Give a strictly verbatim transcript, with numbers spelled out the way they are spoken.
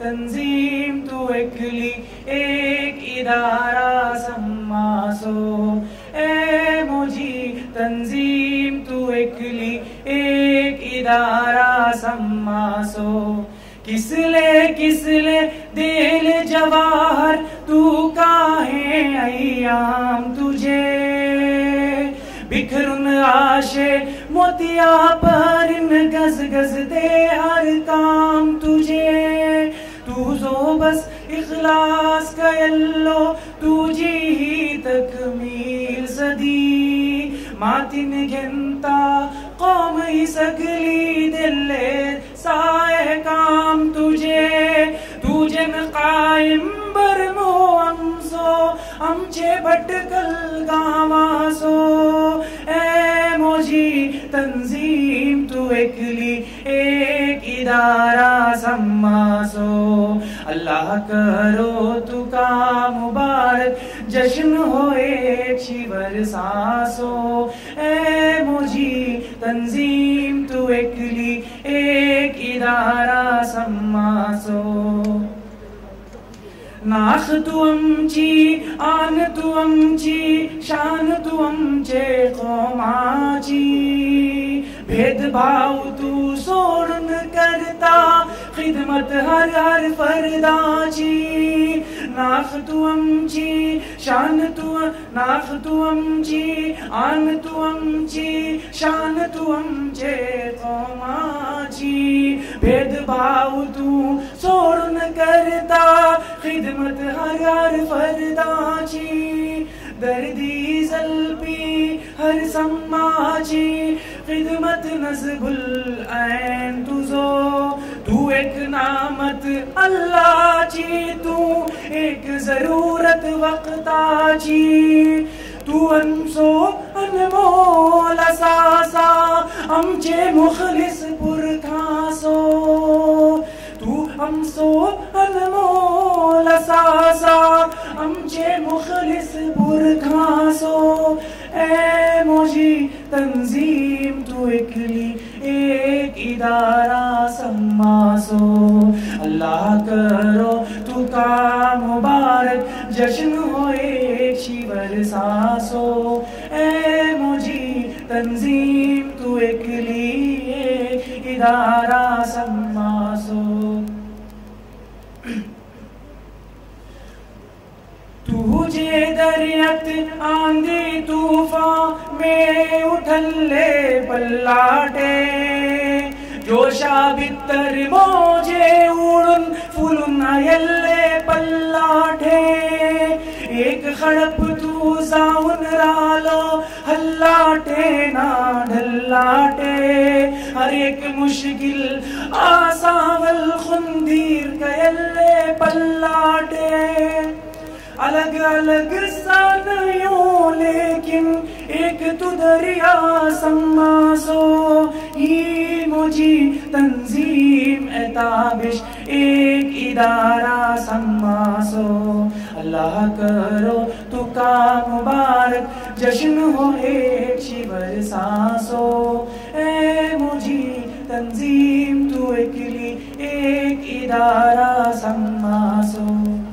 तंजीम तू एकली एक इदारा सम्मासो।